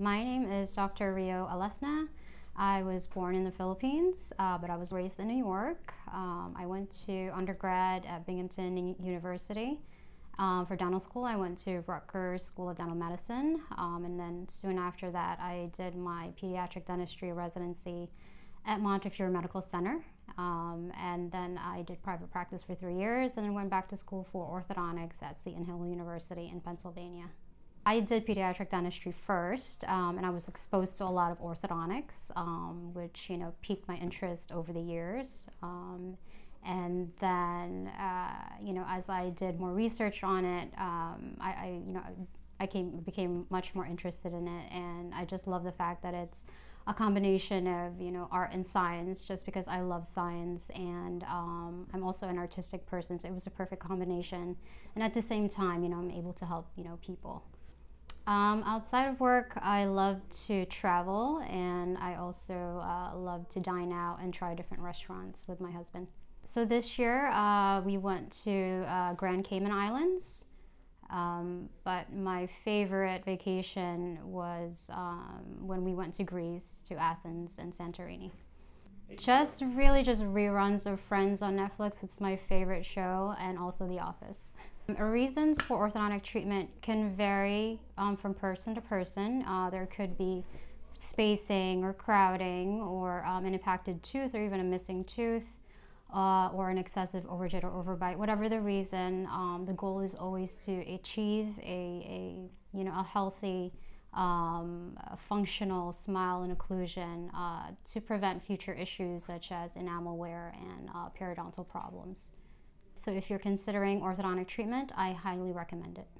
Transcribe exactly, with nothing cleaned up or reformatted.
My name is Doctor Rio Alesna. I was born in the Philippines, uh, but I was raised in New York. Um, I went to undergrad at Binghamton University. Um, for dental school, I went to Rutgers School of Dental Medicine, um, and then soon after that, I did my pediatric dentistry residency at Montefiore Medical Center, um, and then I did private practice for three years, and then went back to school for orthodontics at Seton Hall University in Pennsylvania. I did pediatric dentistry first, um, and I was exposed to a lot of orthodontics, um, which, you know, piqued my interest over the years. Um, and then, uh, you know, as I did more research on it, um, I, I, you know, I came, became much more interested in it, and I just love the fact that it's a combination of, you know, art and science, just because I love science, and um, I'm also an artistic person, so it was a perfect combination. And at the same time, you know, I'm able to help, you know, people. Um, outside of work, I love to travel, and I also uh, love to dine out and try different restaurants with my husband. So this year uh, we went to uh, Grand Cayman Islands, um, but my favorite vacation was um, when we went to Greece, to Athens and Santorini. Just really just reruns of Friends on Netflix. It's my favorite show, and also The Office. Reasons for orthodontic treatment can vary um, from person to person. Uh, there could be spacing or crowding, or um, an impacted tooth, or even a missing tooth, uh, or an excessive overjit or overbite. Whatever the reason, um, the goal is always to achieve a, a you know, a healthy, Um, a functional smile and occlusion, uh, to prevent future issues such as enamel wear and uh, periodontal problems. So if you're considering orthodontic treatment, I highly recommend it.